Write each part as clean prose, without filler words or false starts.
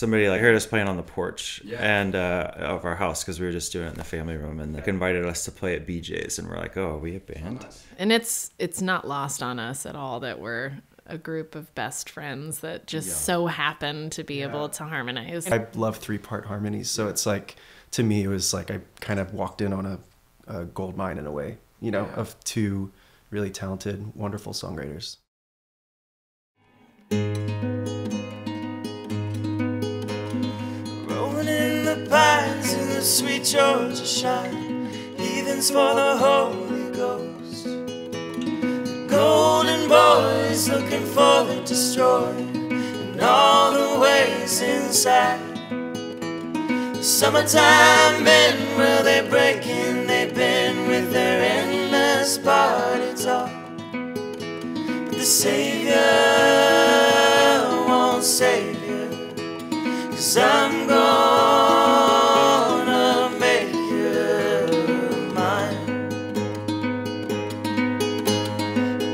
somebody like heard us playing on the porch and of our house, because we were just doing it in the family room, and like invited us to play at BJ's, and we're like, oh, are we a band? And it's not lost on us at all that we're a group of best friends that just so happen to be able to harmonize. I love three-part harmonies, so it's like, to me, it was like I kind of walked in on a gold mine in a way, you know, of two really talented, wonderful songwriters. Rolling in the pines in the sweet Georgia shine, heathens for the Holy Ghost, the golden boys looking for the destroyer, and all the ways inside. The summertime men, well, they break in, they bend with their endless party talk. But the Savior won't save you, 'cause I'm gonna make you mine.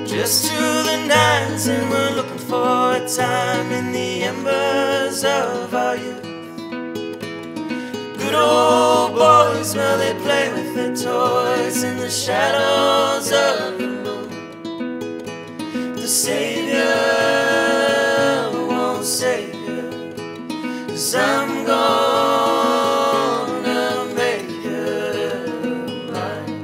Just to the nines, and we're looking for a time in the embers of our youth. Good old boys, well, they play with their toys in the shadows of the moon. The Savior won't save you, 'cause I'm gonna make you mine.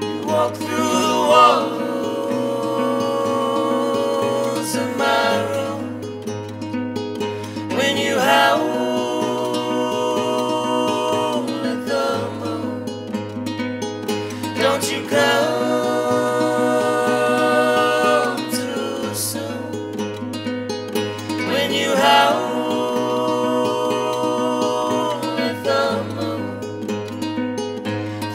You walk through the walls of my room when you howl at the moon. Don't you come too soon when you howl at the moon.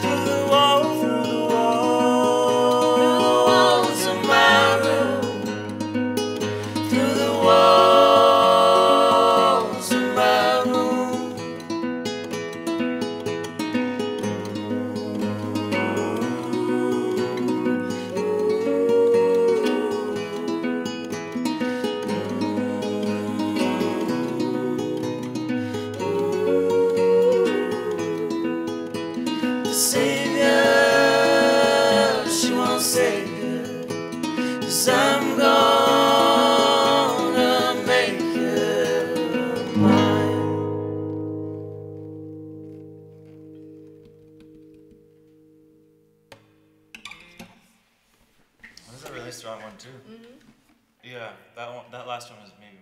Through the walls of my room, through the walls of my room. The Savior, she won't save you, 'cause I'm gonna make you mine. That was a really strong one too. Yeah, that last one was maybe.